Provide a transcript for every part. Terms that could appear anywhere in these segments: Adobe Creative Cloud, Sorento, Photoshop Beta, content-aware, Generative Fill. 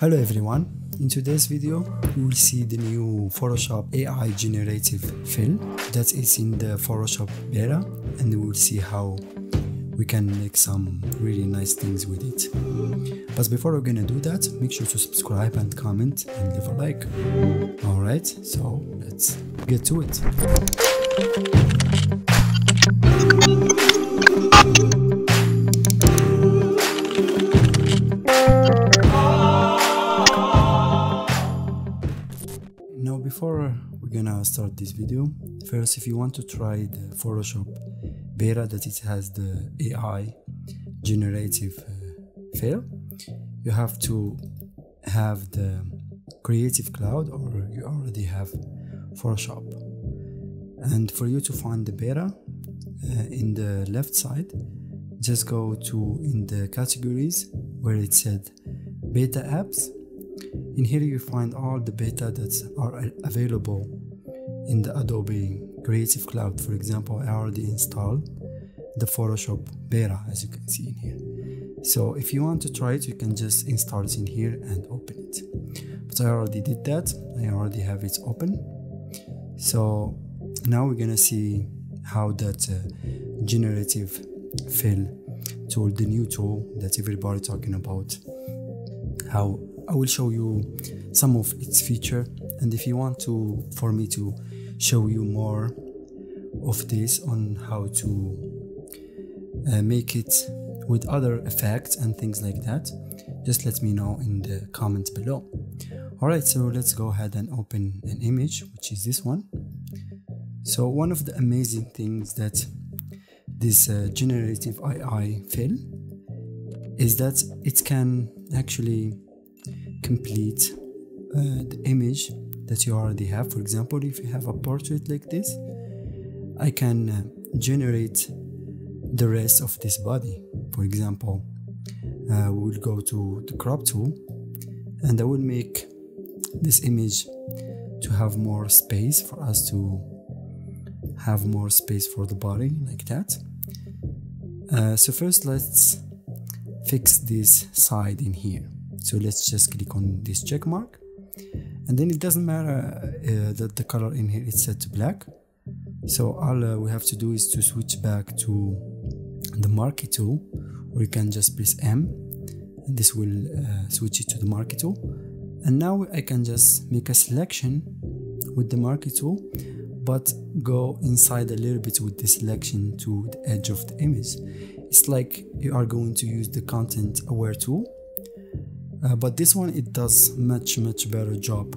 Hello everyone, in today's video you will see the new Photoshop AI Generative Fill that is in the Photoshop beta, and we will see how we can make some really nice things with it. But before we're gonna do that, make sure to subscribe and comment and leave a like. Alright, so let's get to it. Before we're gonna start this video, first, if you want to try the Photoshop beta that it has the AI generative fill, you have to have the Creative Cloud or you already have Photoshop. And for you to find the beta, in the left side just go to in the categories where it said beta apps. In here you find all the beta that are available in the Adobe Creative Cloud. For example, I already installed the Photoshop beta, as you can see in here. So if you want to try it, you can just install it in here and open it. But I already did that. I already have it open. So now we're gonna see how that generative fill tool, the new tool that everybody's talking about, how I will show you some of its feature. And if you want to, for me to show you more of this on how to make it with other effects and things like that, just let me know in the comments below. Alright, so let's go ahead and open an image, which is this one. So one of the amazing things that this generative AI fill is that it can actually complete the image that you already have. For example, if you have a portrait like this, I can generate the rest of this body. For example, we will go to the crop tool and I will make this image to have more space for us to have more space for the body like that. So first let's fix this side in here. So let's just click on this check mark, and then it doesn't matter that the color in here is set to black. So all we have to do is to switch back to the marquee tool, or you can just press M and this will switch it to the marquee tool. And now I can just make a selection with the marquee tool, but go inside a little bit with the selection to the edge of the image. It's like you are going to use the content-aware tool. But this one, it does much better job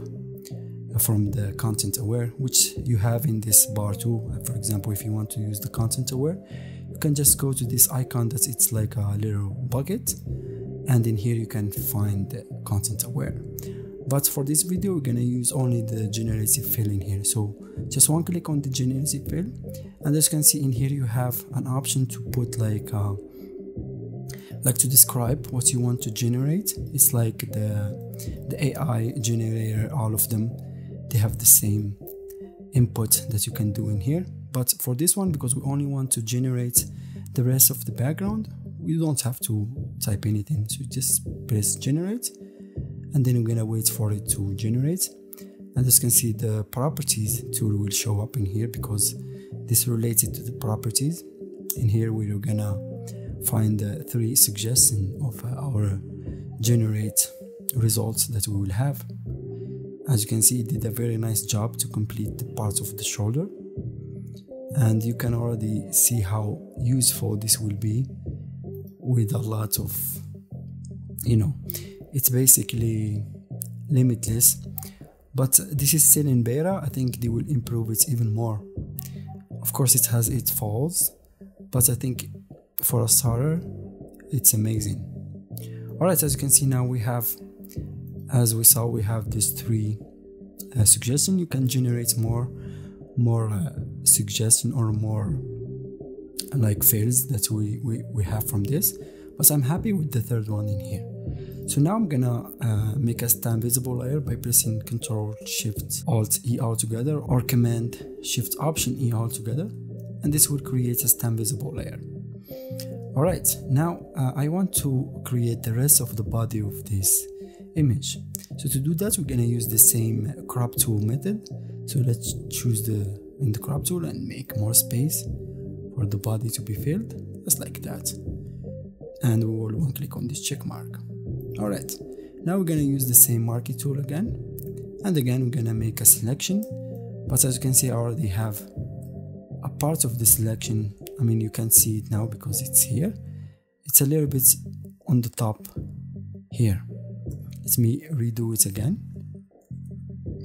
from the content aware, which you have in this bar too. For example, if you want to use the content aware, you can just go to this icon that it's like a little bucket, and in here you can find the content aware. But for this video, we're gonna use only the generative fill in here. So just one click on the generative fill, and as you can see in here, you have an option to put like to describe what you want to generate. It's like the AI generator, all of them, they have the same input that you can do in here. But for this one, because we only want to generate the rest of the background, we don't have to type anything. So just press generate, and then we're gonna wait for it to generate. And as you can see, the properties tool will show up in here because this related to the properties. In here we're gonna find the three suggestions of our generate results that we will have. As you can see, it did a very nice job to complete the parts of the shoulder, and you can already see how useful this will be with a lot of, you know, it's basically limitless. But this is still in beta. I think they will improve it even more. Of course, it has its faults, but I think for a starter, it's amazing. Alright, as you can see now, we have, as we saw, we have these three suggestions. You can generate more suggestion or more like fails that we have from this. But I'm happy with the third one in here. So now I'm gonna make a stamp visible layer by pressing Ctrl-Shift-Alt-E all together, or Command-Shift-Option-E all together, and this will create a stamp visible layer. Alright, now I want to create the rest of the body of this image. So to do that, we're going to use the same crop tool method. So let's choose in the crop tool and make more space for the body to be filled, just like that. And we will one click on this check mark. Alright, now we're going to use the same marquee tool again. And again, we're going to make a selection. But as you can see, I already have a part of the selection. I mean, you can see it now because it's here. It's a little bit on the top here. Let me redo it again.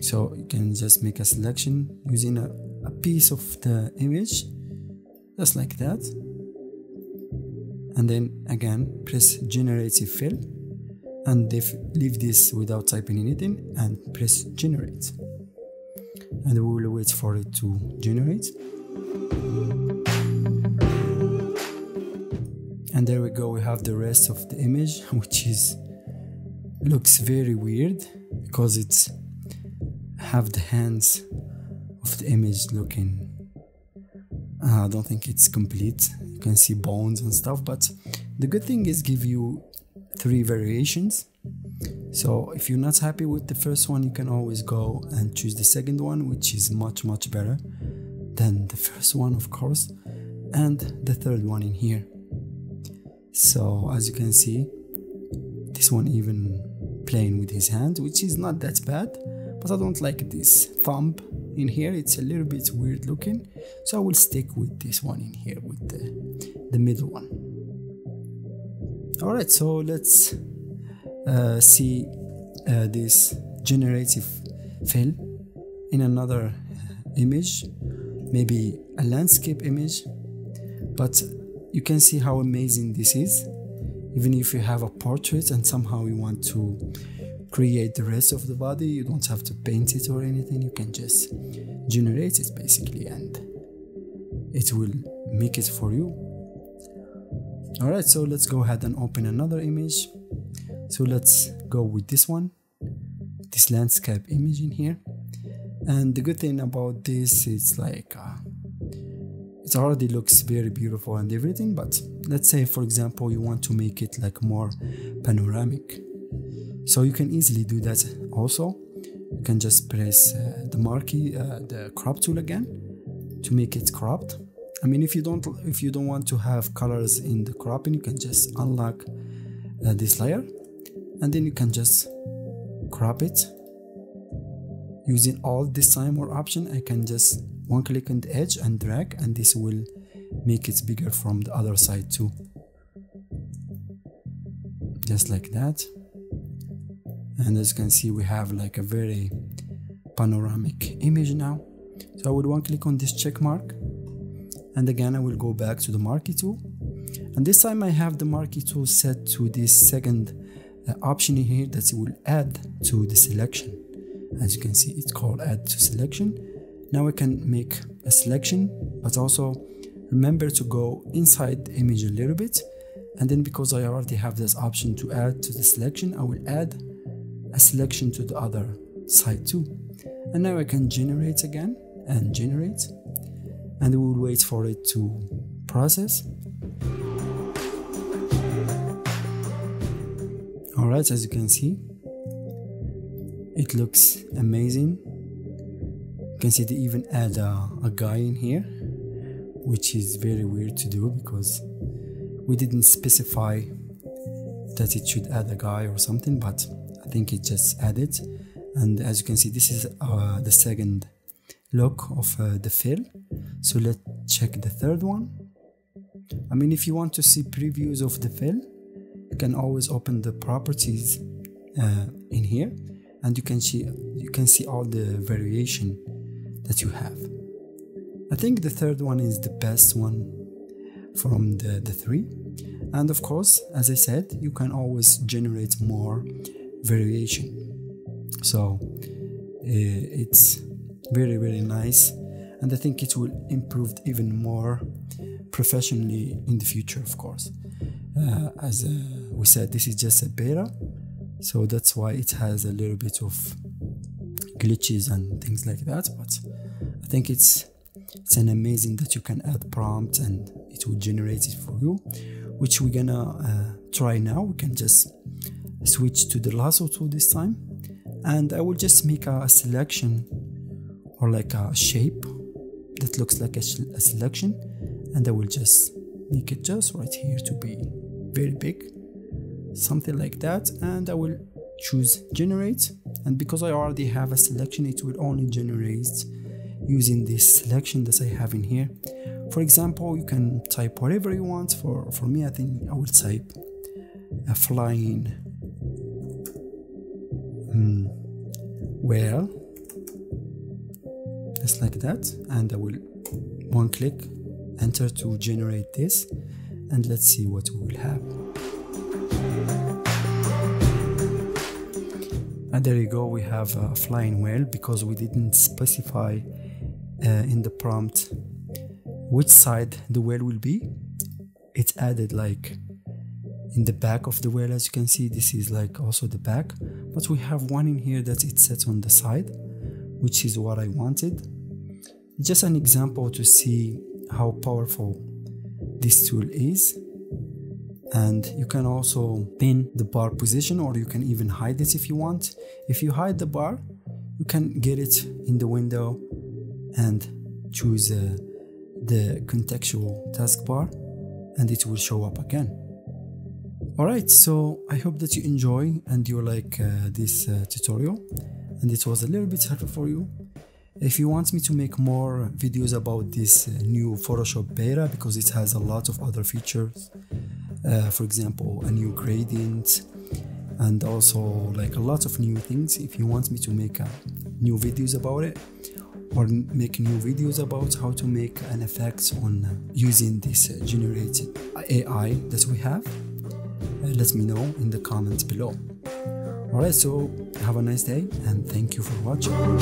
So you can just make a selection using a piece of the image, just like that. And then again, press Generative Fill and leave this without typing anything and press Generate. And we will wait for it to generate. And there we go, we have the rest of the image, which looks very weird because it's have the hands of the image looking. I don't think it's complete. You can see bones and stuff, but the good thing is give you 3 variations. So if you're not happy with the first one, you can always go and choose the second one, which is much better than the first one, of course, and the third one in here. So as you can see, this one even playing with his hand, which is not that bad, but I don't like this thumb in here. It's a little bit weird looking, so I will stick with this one in here, with the middle one. Alright, so let's see this generative fill in another image, maybe a landscape image. But you can see how amazing this is, even if you have a portrait and somehow you want to create the rest of the body. You don't have to paint it or anything, you can just generate it basically and it will make it for you. Alright, so let's go ahead and open another image. So let's go with this one, this landscape image in here. And the good thing about this is like it already looks very beautiful and everything, but let's say for example you want to make it like more panoramic. So you can easily do that also. You can just press the crop tool again to make it cropped. I mean, if you don't want to have colors in the cropping, you can just unlock this layer and then you can just crop it using Alt this time or Option. I can just one click on the edge and drag, and this will make it bigger from the other side too, just like that. And as you can see, we have like a very panoramic image now. So I would one click on this check mark and again I will go back to the marquee tool. And this time I have the marquee tool set to this second option here that will add to the selection. As you can see, it's called add to selection. Now I can make a selection, but also remember to go inside the image a little bit. And then because I already have this option to add to the selection, I will add a selection to the other side too. And now I can generate again and generate, and we will wait for it to process. Alright, as you can see, it looks amazing. You can see they even add a guy in here, which is very weird to do because we didn't specify that it should add a guy or something, but I think it just added. And as you can see, this is the second look of the fill. So let's check the third one. I mean, if you want to see previews of the fill, you can always open the properties in here, and you can see all the variation that you have. I think the third one is the best one from the 3. And of course, as I said, you can always generate more variation. So it's very nice, and I think it will improve even more professionally in the future, of course. As we said, this is just a beta, so that's why it has a little bit of glitches and things like that. But I think it's an amazing that you can add prompts and it will generate it for you, which we're gonna try now. We can just switch to the lasso tool this time, and I will just make a selection or like a shape that looks like a selection, and I will just make it just right here to be very big, something like that, and I will choose generate. And because I already have a selection, it will only generate using this selection that I have in here. For example, you can type whatever you want. For me, I think I will type a flying whale, just like that, and I will one click enter to generate this, and let's see what we will have. And there you go, we have a flying whale, because we didn't specify in the prompt which side the whale will be. It's added like in the back of the whale. As you can see, this is like also the back, but we have one in here that it sets on the side, which is what I wanted. Just an example to see how powerful this tool is. And you can also pin the bar position, or you can even hide it if you want. If you hide the bar, you can get it in the window and choose the contextual taskbar, and it will show up again. Alright, so I hope that you enjoy and you like this tutorial, and it was a little bit helpful for you. If you want me to make more videos about this new Photoshop beta, because it has a lot of other features, for example a new gradient and also like a lot of new things, if you want me to make new videos about it, or make new videos about how to make an effect on using this generated AI that we have, let me know in the comments below. Alright, so have a nice day, and thank you for watching.